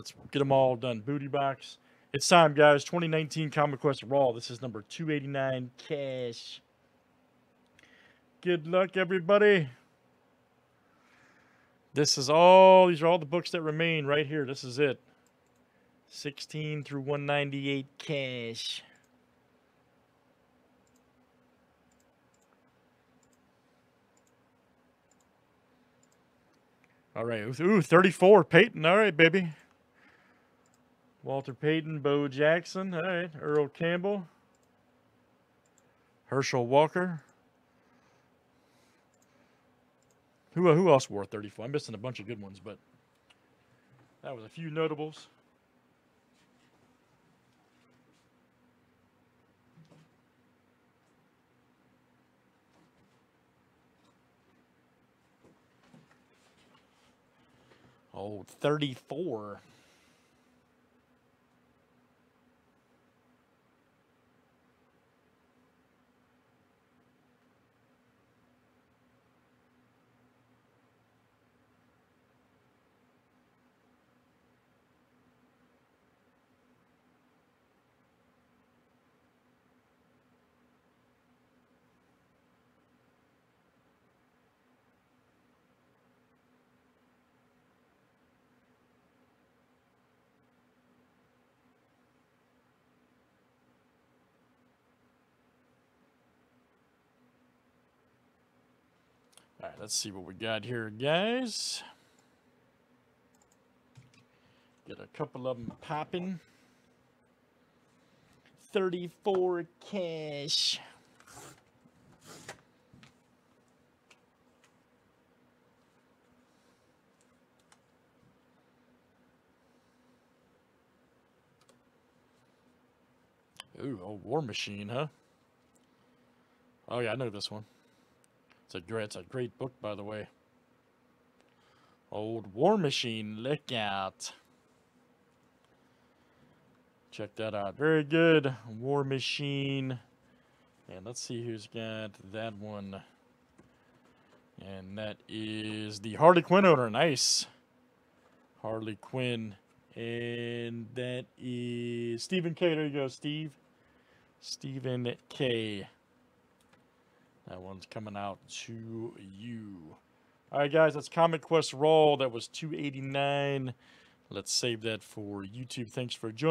Let's get them all done. Booty box. It's time, guys. 2019 Comic Quest Raw. This is number 289 cash. Good luck, everybody. This is all. These are all the books that remain right here. This is it. 16 through 198 cash. All right. Ooh, 34. Peyton. All right, baby. Walter Payton, Bo Jackson. All right. Earl Campbell. Herschel Walker. Who else wore 34? I'm missing a bunch of good ones, but that was a few notables. Oh, 34. All right, let's see what we got here, guys. Get a couple of them popping. 34 cash. Ooh, old War Machine, huh? Oh, yeah, I know this one. It's a great book, by the way. Old War Machine, look out. Check that out. Very good. War Machine. And let's see who's got that one. And that is the Harley Quinn owner. Nice. Harley Quinn. And that is Stephen K. There you go, Steve. Stephen K. That one's coming out to you. All right, guys, that's Comic Quest Raw. That was $289. Let's save that for YouTube. Thanks for joining.